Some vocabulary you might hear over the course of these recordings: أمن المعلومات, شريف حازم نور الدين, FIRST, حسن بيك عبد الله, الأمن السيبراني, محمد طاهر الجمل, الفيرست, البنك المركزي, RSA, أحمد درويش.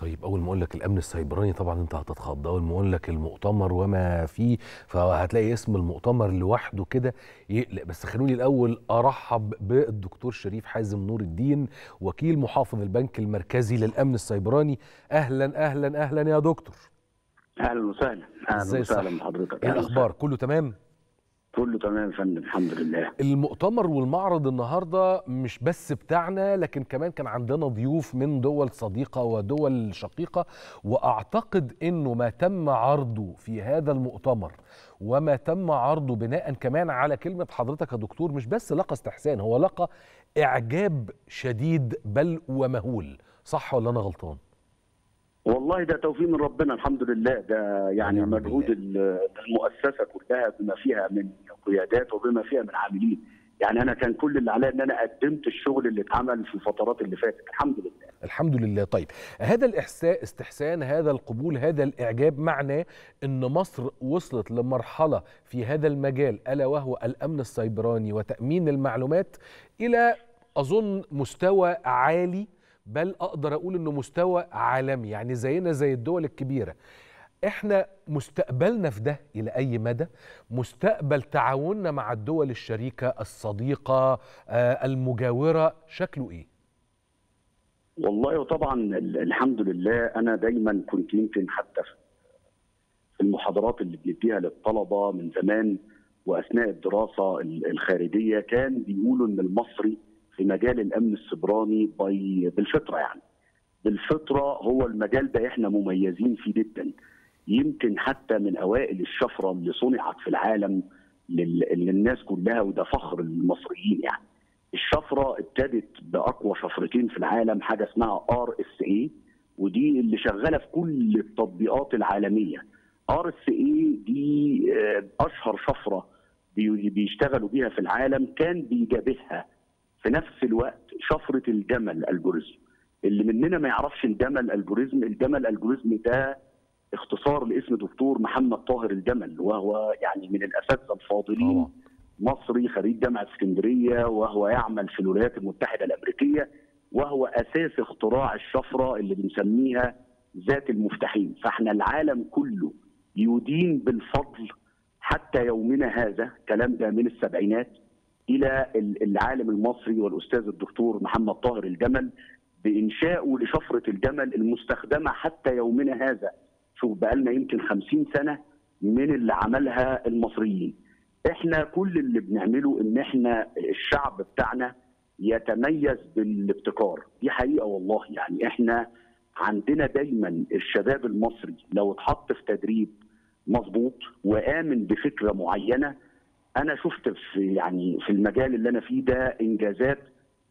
طيب اول ما اقول لك الامن السيبراني طبعا انت هتتخض، اول ما اقول لك المؤتمر وما فيه فهتلاقي اسم المؤتمر لوحده كده يقلق، بس خلوني الاول ارحب بالدكتور شريف حازم نور الدين وكيل محافظ البنك المركزي للامن السيبراني. اهلا اهلا اهلا يا دكتور. اهلا وسهلا. اهلا وسهلا بحضرتك. ايه الاخبار؟ كله تمام؟ كله تمام يا فندم الحمد لله. المؤتمر والمعرض النهارده مش بس بتاعنا، لكن كمان كان عندنا ضيوف من دول صديقه ودول شقيقه، واعتقد انه ما تم عرضه في هذا المؤتمر وما تم عرضه بناء كمان على كلمه حضرتك يا دكتور مش بس لقى استحسان، هو لقى اعجاب شديد بل ومهول، صح ولا انا غلطان؟ والله ده توفيق من ربنا الحمد لله، ده يعني مجهود المؤسسه كلها بما فيها من قيادات وبما فيها من عاملين، يعني انا كان كل اللي عليا ان انا قدمت الشغل اللي اتعمل في الفترات اللي فاتت الحمد لله. الحمد لله. طيب هذا الاستحسان، هذا القبول، هذا الاعجاب معناه ان مصر وصلت لمرحله في هذا المجال الا وهو الامن السيبراني وتامين المعلومات الى اظن مستوى عالي، بل أقدر أقول إنه مستوى عالمي، يعني زينا زي الدول الكبيرة. إحنا مستقبلنا في ده إلى أي مدى؟ مستقبل تعاوننا مع الدول الشريكة الصديقة المجاورة شكله إيه؟ والله وطبعا الحمد لله، أنا دايما كنت يمكن حتى في المحاضرات اللي بنديها للطلبة من زمان وأثناء الدراسة الخارجية كان بيقولوا إن المصري في مجال الامن السيبراني بالفطره، يعني بالفطره هو المجال ده احنا مميزين فيه جدا، يمكن حتى من اوائل الشفره اللي صنعت في العالم للناس كلها، وده فخر المصريين. يعني الشفره ابتدت باقوى شفرتين في العالم، حاجه اسمها RSA ودي اللي شغاله في كل التطبيقات العالميه. RSA دي اشهر شفره بيشتغلوا بيها في العالم، كان بيجابهها في نفس الوقت شفره الجمل الجوريزم. اللي مننا ما يعرفش الجمل الجوريزم، الجمل الجوريزم ده اختصار لاسم دكتور محمد طاهر الجمل، وهو يعني من الاساتذه الفاضلين، مصري خريج جامعه اسكندريه، وهو يعمل في الولايات المتحده الامريكيه، وهو اساس اختراع الشفره اللي بنسميها ذات المفتاحين. فاحنا العالم كله يدين بالفضل حتى يومنا هذا، الكلام ده من السبعينات، إلى العالم المصري والأستاذ الدكتور محمد طاهر الجمل بإنشائه لشفرة الجمل المستخدمة حتى يومنا هذا. شوف بقالنا يمكن 50 سنة من اللي عملها المصريين. إحنا كل اللي بنعمله إن إحنا الشعب بتاعنا يتميز بالابتكار، دي حقيقة والله. يعني إحنا عندنا دايما الشباب المصري لو اتحط في تدريب مظبوط وآمن بفكرة معينة، أنا شفت في يعني في المجال اللي أنا فيه ده إنجازات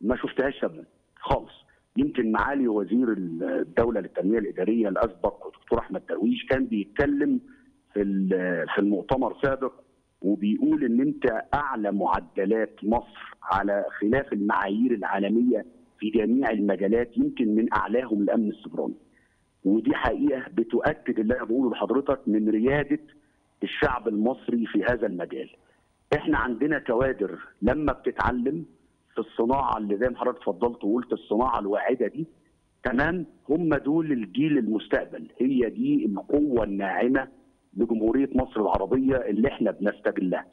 ما شفتهاش قبل خالص. يمكن معالي وزير الدولة للتنمية الإدارية الأسبق دكتور أحمد درويش كان بيتكلم في المؤتمر سابق وبيقول إن أنت أعلى معدلات مصر على خلاف المعايير العالمية في جميع المجالات، يمكن من أعلاهم الأمن السيبراني. ودي حقيقة بتؤكد اللي أنا بقوله لحضرتك من ريادة الشعب المصري في هذا المجال. احنا عندنا كوادر لما بتتعلم في الصناعه اللي زي ما حضرتك اتفضلت وقلت الصناعه الواعده دي، تمام، هم دول الجيل المستقبل، هي دي القوه الناعمه لجمهوريه مصر العربيه اللي احنا بنستغلها.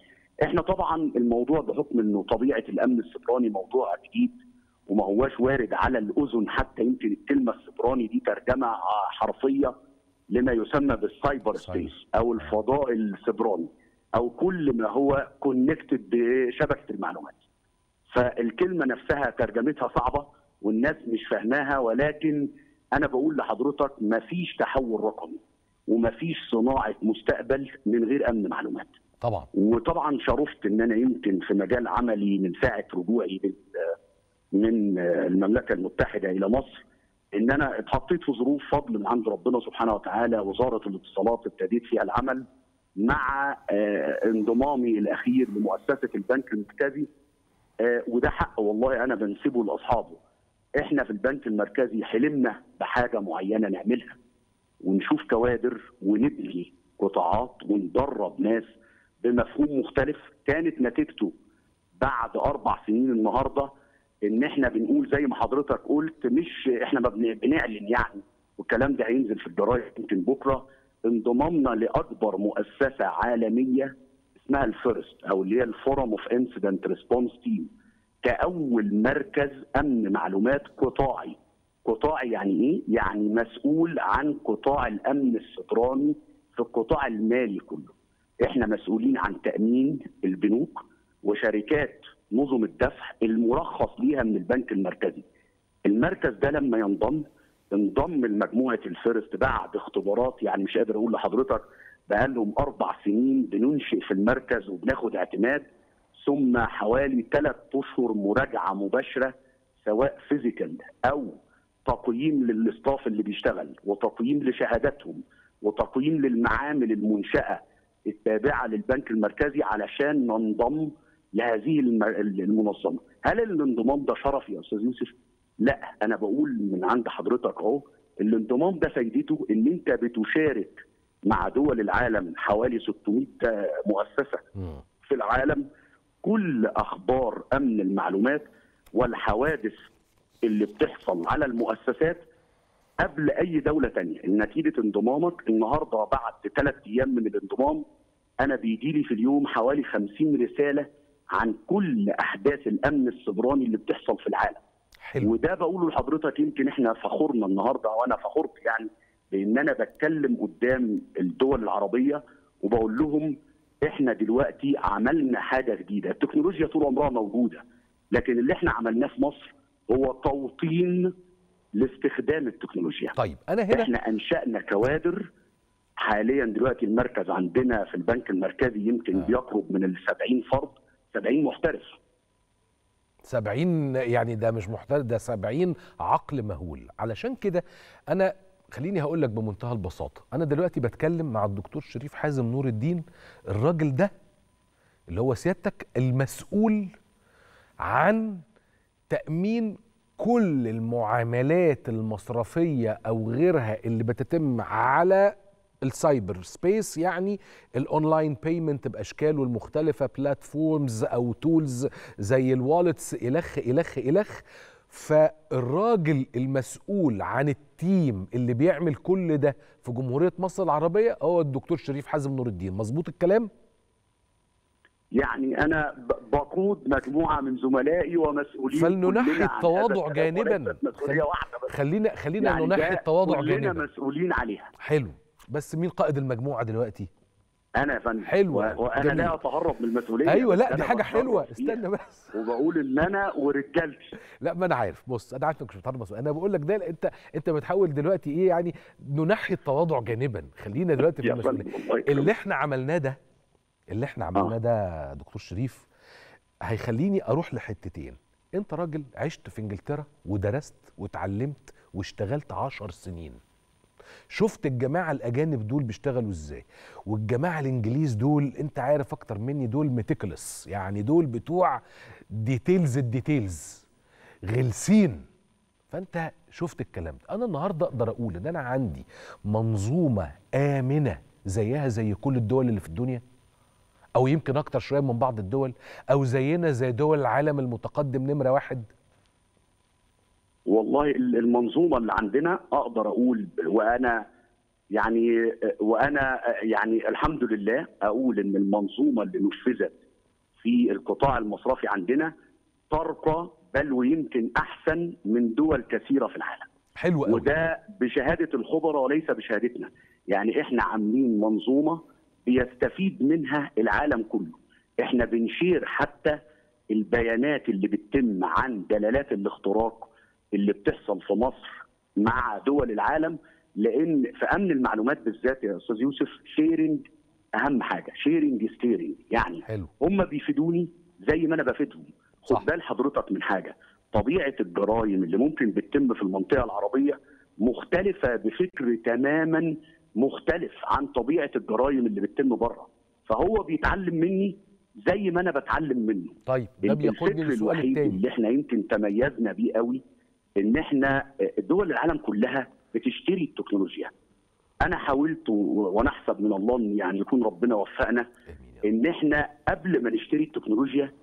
احنا طبعا الموضوع بحكم انه طبيعه الامن السيبراني موضوع جديد وما هواش وارد على الاذن، حتى يمكن الكلمه السيبراني دي ترجمه حرفيه لما يسمى بالسايبر سبيس او الفضاء السيبراني أو كل ما هو كونكتد بشبكة المعلومات. فالكلمة نفسها ترجمتها صعبة والناس مش فاهماها، ولكن أنا بقول لحضرتك مفيش تحول رقمي ومفيش صناعة مستقبل من غير أمن معلومات. طبعا. وطبعا شرفت إن أنا يمكن في مجال عملي من ساعة رجوعي من المملكة المتحدة إلى مصر إن أنا اتحطيت في ظروف فضل من عند ربنا سبحانه وتعالى، وزارة الاتصالات ابتديت فيها العمل مع انضمامي الاخير لمؤسسه البنك المركزي، وده حق والله انا بنسبه لاصحابه. احنا في البنك المركزي حلمنا بحاجه معينه نعملها ونشوف كوادر ونبني قطاعات وندرب ناس بمفهوم مختلف، كانت نتيجته بعد 4 سنين النهارده ان احنا بنقول زي ما حضرتك قلت، مش احنا ما بنعلن يعني والكلام ده هينزل في الجرايد يمكن بكره، انضمامنا لاكبر مؤسسه عالميه اسمها الفيرست او اللي هي الفورم اوف انسيدنت ريسبونس تيم، كاول مركز امن معلومات قطاعي. قطاعي يعني ايه؟ يعني مسؤول عن قطاع الامن السيبراني في القطاع المالي كله. احنا مسؤولين عن تامين البنوك وشركات نظم الدفع المرخص ليها من البنك المركزي. المركز ده لما ينضم، انضم لمجموعه الفيرست بعد اختبارات، يعني مش قادر اقول لحضرتك بقالهم 4 سنين بننشئ في المركز وبناخد اعتماد، ثم حوالي 3 أشهر مراجعه مباشره سواء فيزيكال او تقييم للاستاف اللي بيشتغل، وتقييم لشهاداتهم، وتقييم للمعامل المنشاه التابعه للبنك المركزي علشان ننضم لهذه المنظمه. هل الانضمام ده شرف يا استاذ يوسف؟ لا، انا بقول من عند حضرتك اهو، الانضمام ده فايدته ان انت بتشارك مع دول العالم، حوالي 600 مؤسسه في العالم، كل اخبار امن المعلومات والحوادث اللي بتحصل على المؤسسات قبل اي دوله ثانيه. نتيجه انضمامك النهارده بعد 3 أيام من الانضمام انا بيجي لي في اليوم حوالي 50 رساله عن كل احداث الامن السيبراني اللي بتحصل في العالم. حلو. وده بقوله لحضرتك، يمكن احنا فخورنا النهارده وانا فخورت يعني بان انا بتكلم قدام الدول العربيه وبقول لهم احنا دلوقتي عملنا حاجه جديده. التكنولوجيا طول عمرها موجوده، لكن اللي احنا عملناه في مصر هو توطين لاستخدام التكنولوجيا. طيب انا هنا احنا انشأنا كوادر. حاليا دلوقتي المركز عندنا في البنك المركزي يمكن بيقرب من 70 فرد، 70 محترف. 70 يعني ده مش محترف، ده 70 عقل مهول. علشان كده انا خليني هقول لك بمنتهى البساطه، انا دلوقتي بتكلم مع الدكتور شريف حازم نور الدين، الراجل ده اللي هو سيادتك المسؤول عن تأمين كل المعاملات المصرفية أو غيرها اللي بتتم على السايبر سبيس، يعني الاونلاين بيمنت باشكاله المختلفه، بلاتفورمز او تولز زي الوالتس الخ. فالراجل المسؤول عن التيم اللي بيعمل كل ده في جمهوريه مصر العربيه هو الدكتور شريف حازم نور الدين. مظبوط الكلام؟ يعني انا بقود مجموعه من زملائي ومسؤولين، فلننحي التواضع جانبا. خلينا يعني ننحي التواضع جانبا، كلنا مسؤولين عليها. حلو، بس مين قائد المجموعه دلوقتي؟ انا يا فندم. حلوه، وانا لا اتهرب من المسؤوليه. ايوه، لا دي حاجه حلوه. استنى بس، وبقول ان انا ورجالتي. لا ما انا عارف، بص انا عارف انك مش بتهرب مسؤوليه، انا بقول لك ده انت بتحاول دلوقتي ايه، يعني ننحي التواضع جانبا. خلينا دلوقتي في المسؤوليه. اللي احنا عملناه ده دكتور شريف هيخليني اروح لحتتين. انت راجل عشت في انجلترا ودرست وتعلمت واشتغلت 10 سنين، شفت الجماعه الاجانب دول بيشتغلوا ازاي، والجماعه الانجليز دول انت عارف اكتر مني، دول ميتيكلس، يعني دول بتوع الديتيلز غلسين. فانت شفت الكلام ده. انا النهارده اقدر اقول ان انا عندي منظومه امنه زيها زي كل الدول اللي في الدنيا، أو يمكن أكتر شوية من بعض الدول، أو زينا زي دول العالم المتقدم نمرة 1. والله المنظومة اللي عندنا أقدر أقول، وأنا يعني الحمد لله أقول إن المنظومة اللي نفذت في القطاع المصرفي عندنا ترقى، بل ويمكن أحسن من دول كثيرة في العالم. حلو قوي. وده بشهادة الخبراء وليس بشهادتنا، يعني إحنا عاملين منظومة بيستفيد منها العالم كله. احنا بنشير حتى البيانات اللي بتتم عن دلالات الاختراق اللي بتحصل في مصر مع دول العالم، لان في امن المعلومات بالذات يا استاذ يوسف شيرنج اهم حاجه، شيرنج ستيرنج، يعني هم بيفيدوني زي ما انا بفيدهم. خد بال حضرتك من حاجه، طبيعه الجرائم اللي ممكن بتتم في المنطقه العربيه مختلفه بفكر تماما مختلف عن طبيعه الجرايم اللي بتتم بره، فهو بيتعلم مني زي ما انا بتعلم منه. طيب ده بياخدني للسؤال الثاني اللي احنا يمكن تميزنا بيه قوي، ان احنا دول العالم كلها بتشتري التكنولوجيا. انا حاولت ونحسب من الله ان يعني يكون ربنا وفقنا ان احنا قبل ما نشتري التكنولوجيا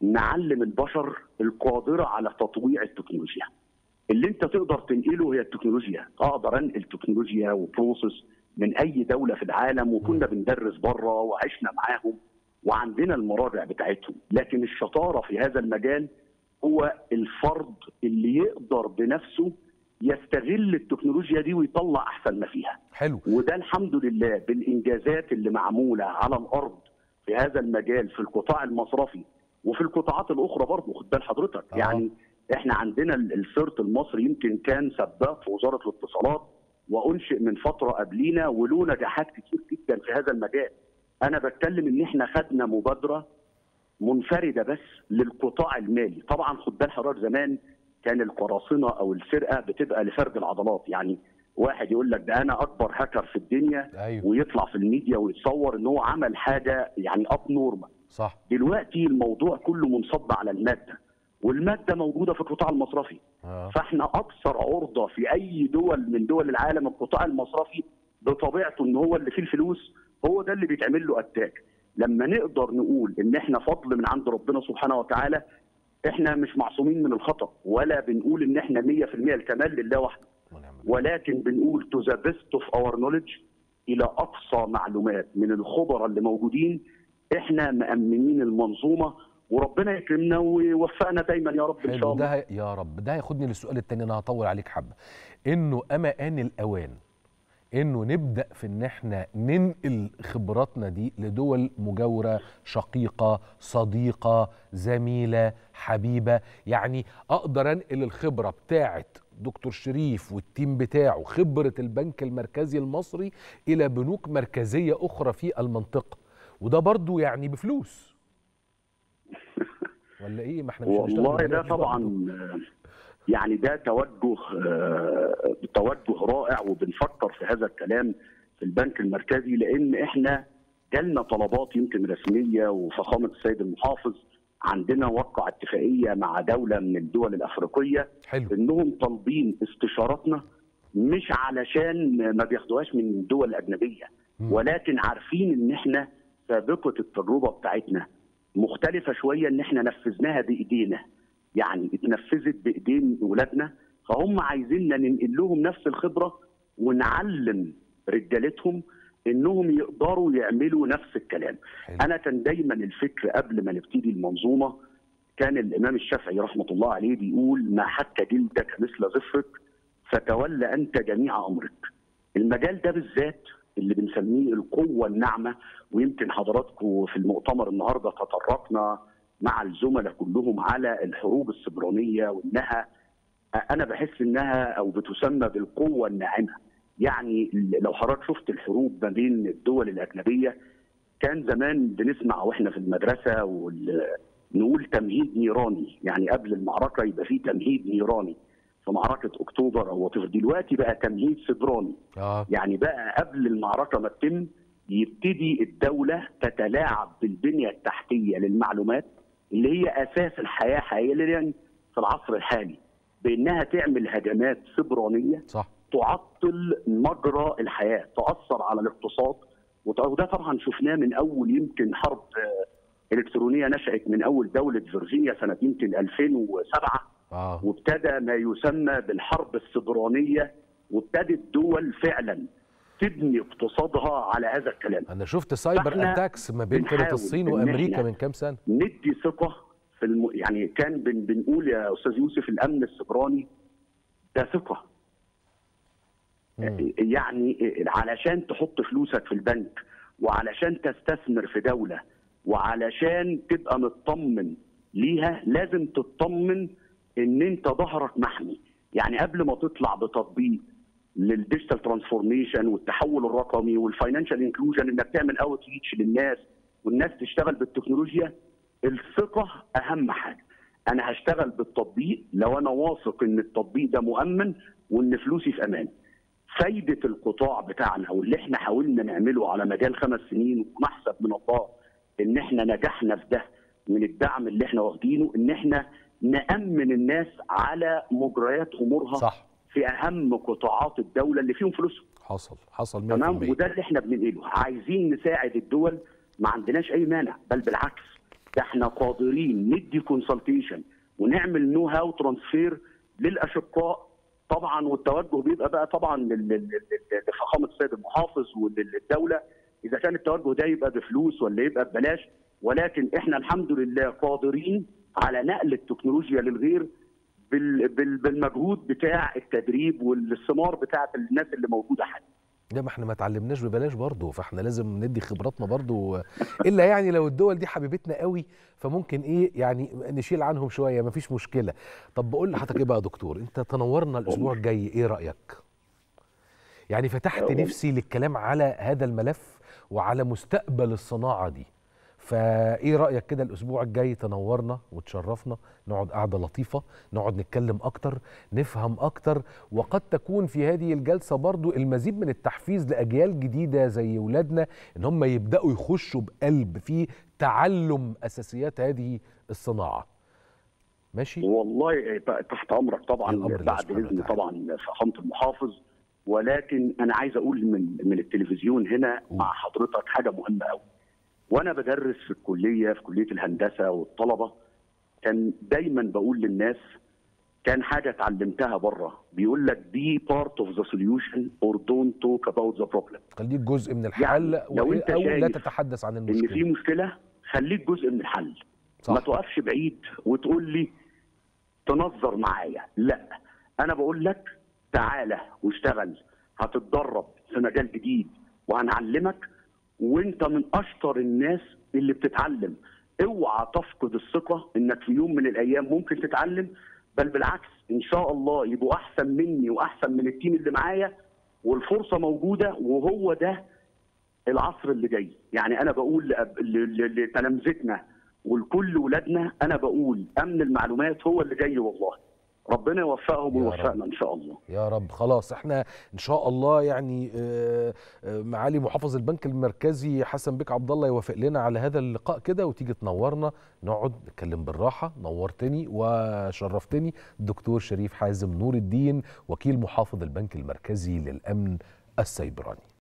نعلم البشر القادره على تطويع التكنولوجيا. اللي انت تقدر تنقله هي التكنولوجيا. اقدر انقل تكنولوجيا وبروسس من اي دوله في العالم، وكنا بندرس بره وعشنا معاهم وعندنا المراجع بتاعتهم، لكن الشطاره في هذا المجال هو الفرد اللي يقدر بنفسه يستغل التكنولوجيا دي ويطلع احسن ما فيها. حلو. وده الحمد لله بالانجازات اللي معموله على الارض في هذا المجال في القطاع المصرفي وفي القطاعات الاخرى برضه، خد بال حضرتك. يعني احنا عندنا الفيرت المصري يمكن كان سباق في وزاره الاتصالات وانشئ من فتره قبلينا، وله نجاحات كتير جدا في هذا المجال. انا بتكلم ان احنا خدنا مبادره منفرده بس للقطاع المالي. طبعا خد بال حضرتك زمان كان القراصنه او السرقه بتبقى لفرد العضلات، يعني واحد يقول لك ده انا اكبر هاكر في الدنيا. أيوة. ويطلع في الميديا ويتصور ان هو عمل حاجه يعني اب نورمال. صح. دلوقتي الموضوع كله منصب على الماده، والماده موجوده في القطاع المصرفي. فاحنا اكثر عرضه في اي دول من دول العالم القطاع المصرفي بطبيعته ان هو اللي فيه الفلوس، هو ده اللي بيتعمل له اتاك. لما نقدر نقول ان احنا فضل من عند ربنا سبحانه وتعالى، احنا مش معصومين من الخطا، ولا بنقول ان احنا 100% الكمال لله وحده، ولكن بنقول تو ذا بيست اوف اور نوليدج، الى اقصى معلومات من الخبراء اللي موجودين. احنا مأمنين المنظومه وربنا يكرمنا ويوفقنا دايما يا رب ان شاء الله. ده يا رب. ده هياخدني للسؤال الثاني، انا هطول عليك حبه. انه ان الاوان انه نبدا في ان احنا ننقل خبراتنا دي لدول مجاوره، شقيقه، صديقه، زميله، حبيبه. يعني اقدر انقل الخبره بتاعه دكتور شريف والتيم بتاعه، خبره البنك المركزي المصري، الى بنوك مركزيه اخرى في المنطقه، وده برضو يعني بفلوس ولا ايه؟ ما احنا مش والله ده طبعا برضو. يعني ده توجه رائع، وبنفكر في هذا الكلام في البنك المركزي، لان احنا جالنا طلبات يمكن رسميه، وفخامه السيد المحافظ عندنا وقع اتفاقيه مع دوله من الدول الافريقيه. حلو. انهم طالبين استشاراتنا مش علشان ما بياخدوهاش من دول اجنبيه، ولكن عارفين ان احنا سابقه التجربه بتاعتنا مختلفه شويه، ان احنا نفذناها بايدينا، يعني اتنفذت بايدين ولادنا، فهم عايزيننا ننقل لهم نفس الخبره ونعلم رجالتهم انهم يقدروا يعملوا نفس الكلام. حلو. انا كان دايما الفكر قبل ما نبتدي المنظومه، كان الامام الشافعي رحمه الله عليه بيقول: ما حك جلدك مثل ظفرك فتولى انت جميع امرك. المجال ده بالذات اللي بنسميه القوه الناعمه، ويمكن حضراتكم في المؤتمر النهارده تطرقنا مع الزملاء كلهم على الحروب السبرانيه، وانها انا بحس انها او بتسمى بالقوه الناعمه. يعني لو حضرتك شفت الحروب ما بين الدول الاجنبيه، كان زمان بنسمع واحنا في المدرسه نقول تمهيد نيراني، يعني قبل المعركه يبقى في تمهيد نيراني في معركه اكتوبر او وطفر. دلوقتي بقى تمهيد سبراني. يعني بقى قبل المعركه ما تتم يبتدي الدوله تتلاعب بالبنيه التحتيه للمعلومات اللي هي اساس الحياه حاليا في العصر الحالي، بانها تعمل هجمات سبرانيه. صح. تعطل مجرى الحياه، تاثر على الاقتصاد، وده طبعا شفناه من اول يمكن حرب الكترونيه نشات من اول دوله فيرجينيا سنه يمكن 2007. وابتدى ما يسمى بالحرب السبرانيه، وابتدت الدول فعلا تبني اقتصادها على هذا الكلام. انا شفت سايبر اتاكس ما بين كانت الصين وامريكا من كام سنه. ندي ثقه في يعني كان بنقول يا استاذ يوسف الامن السبراني ده ثقه. يعني علشان تحط فلوسك في البنك، وعلشان تستثمر في دوله، وعلشان تبقى مطمن ليها، لازم تطمن ان انت ظهرك محمي. يعني قبل ما تطلع بتطبيق للديجيتال ترانسفورميشن والتحول الرقمي والفاينانشال انكلوجن، انك تعمل اوت ريتش للناس والناس تشتغل بالتكنولوجيا، الثقه اهم حاجه. انا هشتغل بالتطبيق لو انا واثق ان التطبيق ده مؤمن وان فلوسي في امان. فايده القطاع بتاعنا واللي احنا حاولنا نعمله على مجال 5 سنين، ونحسب من الله ان احنا نجحنا في ده من الدعم اللي احنا واخدينه، ان احنا نامن الناس على مجريات امورها. صح. في اهم قطاعات الدوله اللي فيهم فلوسهم. حصل 100%. تمام. وده اللي احنا بننقله. عايزين نساعد الدول، ما عندناش اي مانع، بل بالعكس ده احنا قادرين ندي كونسلتيشن ونعمل نو هاو ترانسفير للاشقاء طبعا، والتوجه بيبقى بقى طبعا لفخامه السيد المحافظ وللدوله اذا كان التوجه ده يبقى بفلوس ولا يبقى ببلاش. ولكن احنا الحمد لله قادرين على نقل التكنولوجيا للغير بالمجهود بتاع التدريب والثمار بتاعه الناس اللي موجوده حاليا. لا ما احنا ما اتعلمناش ببلاش برضه، فاحنا لازم ندي خبراتنا برضه، الا يعني لو الدول دي حبيبتنا قوي فممكن ايه يعني نشيل عنهم شويه، ما فيش مشكله. طب بقول لحضرتك ايه بقى يا دكتور، انت تنورنا الاسبوع الجاي، ايه رايك؟ يعني فتحت نفسي للكلام على هذا الملف وعلى مستقبل الصناعه دي، فايه رايك كده الاسبوع الجاي تنورنا وتشرفنا، نقعد قعده لطيفه، نقعد نتكلم اكتر، نفهم اكتر، وقد تكون في هذه الجلسه برضو المزيد من التحفيز لاجيال جديده زي اولادنا ان هم يبداوا يخشوا بقلب في تعلم اساسيات هذه الصناعه. ماشي والله، تحت امرك طبعا، بعد اذن طبعا فخامه المحافظ. ولكن انا عايز اقول من التلفزيون هنا مع حضرتك حاجه مهمه قوي. وانا بدرس في الكليه، في كليه الهندسه والطلبه، كان دايما بقول للناس كان حاجه اتعلمتها بره، بيقول لك دي بارت اوف ذا سوليوشن اور دونت توك اباوت ذا بروبلم. خليك جزء من الحل، يعني لو انت شايف لا تتحدث عن المشكله ان في مشكله خليك جزء من الحل، صح. ما توقفش بعيد وتقول لي تنظر معايا، لا انا بقول لك تعالى واشتغل، هتتدرب في مجال جديد وهنعلمك، وانت من اشطر الناس اللي بتتعلم. اوعى تفقد الثقه انك في يوم من الايام ممكن تتعلم، بل بالعكس ان شاء الله يبقوا احسن مني واحسن من التيم اللي معايا، والفرصه موجوده، وهو ده العصر اللي جاي. يعني انا بقول لتلامذتنا ولكل ولادنا، انا بقول امن المعلومات هو اللي جاي، والله ربنا يوفقهم ويوفقنا ان شاء الله يا رب. خلاص احنا ان شاء الله يعني معالي محافظ البنك المركزي حسن بيك عبد الله يوافق لنا على هذا اللقاء كده، وتيجي تنورنا، نقعد نتكلم بالراحه. نورتني وشرفتني الدكتور شريف حازم نور الدين، وكيل محافظ البنك المركزي للامن السيبراني.